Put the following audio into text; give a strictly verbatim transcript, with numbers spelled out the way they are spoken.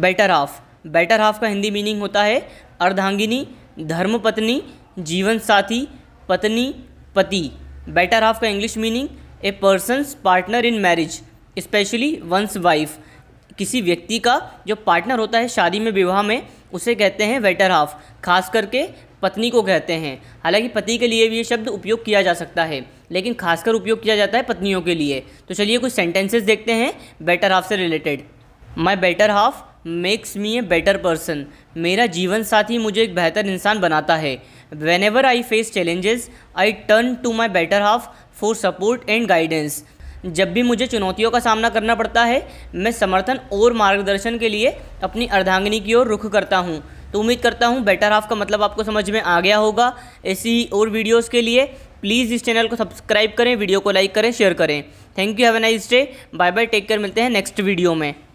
Better half. Better half का Hindi meaning होता है अर्धांगिनी, धर्मपत्नी, जीवन साथी, पत्नी, पति। बेटर हाफ का English meaning a person's partner in marriage, especially one's wife. किसी व्यक्ति का जो पार्टनर होता है शादी में, विवाह में, उसे कहते हैं बेटर हाफ, खास करके पत्नी को कहते हैं। हालांकि पति के लिए भी ये शब्द उपयोग किया जा सकता है, लेकिन खासकर उपयोग किया जाता है पत्नियों के लिए। तो चलिए कुछ सेंटेंसेस देखते हैं बेटर हाफ से related. My better half makes me a better person. मेरा जीवन साथी मुझे एक बेहतर इंसान बनाता है। Whenever I face challenges I turn to my better half for support and guidance. जब भी मुझे चुनौतियों का सामना करना पड़ता है, मैं समर्थन और मार्गदर्शन के लिए अपनी अर्धांगिनी की ओर रुख करता हूँ। तो उम्मीद करता हूँ बेटर हाफ का मतलब आपको समझ में आ गया होगा। ऐसी ही और वीडियोस के लिए प्लीज़ इस चैनल को सब्सक्राइब करें, वीडियो को लाइक करें, शेयर करें। Thank you, have a nice day, bye bye, take care. मिलते हैं नेक्स्ट वीडियो में।